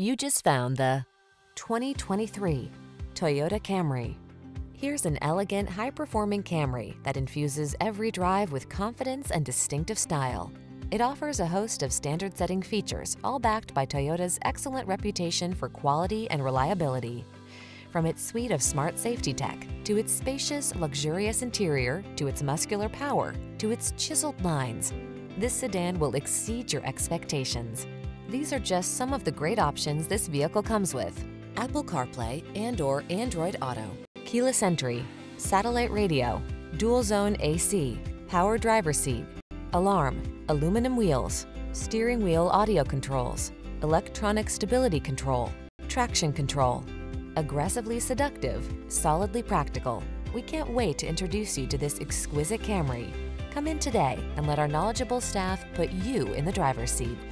You just found the 2023 Toyota Camry. Here's an elegant, high-performing Camry that infuses every drive with confidence and distinctive style. It offers a host of standard-setting features, all backed by Toyota's excellent reputation for quality and reliability. From its suite of smart safety tech, to its spacious, luxurious interior, to its muscular power, to its chiseled lines, this sedan will exceed your expectations. These are just some of the great options this vehicle comes with: Apple CarPlay and/or Android Auto, keyless entry, satellite radio, dual zone AC, power driver seat, alarm, aluminum wheels, steering wheel audio controls, electronic stability control, traction control. Aggressively seductive, solidly practical. We can't wait to introduce you to this exquisite Camry. Come in today and let our knowledgeable staff put you in the driver's seat.